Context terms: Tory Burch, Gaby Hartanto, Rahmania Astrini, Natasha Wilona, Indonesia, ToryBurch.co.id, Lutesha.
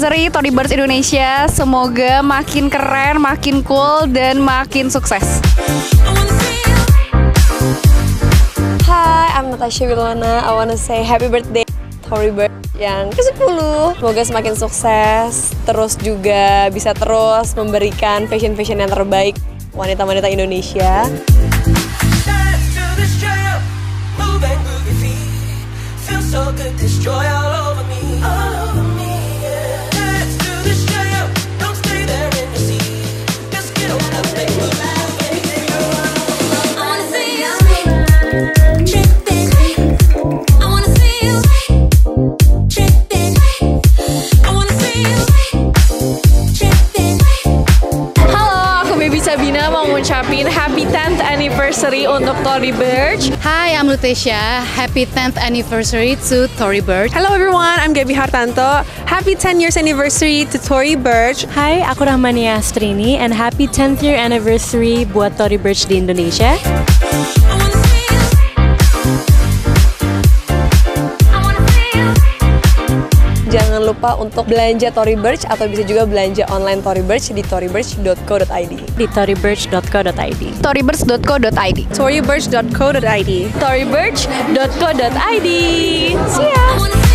anniversary Tory Burch Indonesia. Semoga makin keren, makin cool, dan makin sukses. Hi, I'm Natasha Wilona. I wanna say happy birthday Tory Burch yang ke-10. Semoga semakin sukses, terus juga bisa terus memberikan fashion-fashion yang terbaik wanita-wanita Indonesia. Happy 10th anniversary untuk Tory Burch. Hi, I'm Lutesha. Happy 10th anniversary to Tory Burch. Hello everyone, I'm Gaby Hartanto. Happy 10 years anniversary to Tory Burch. Hi, aku Rahmania Astrini and happy 10th year anniversary buat Tory Burch di Indonesia. Jangan lupa untuk belanja Tory Burch atau bisa juga belanja online Tory Burch di ToryBurch.co.id. Di ToryBurch.co.id. ToryBurch.co.id. ToryBurch.co.id. ToryBurch.co.id. See ya.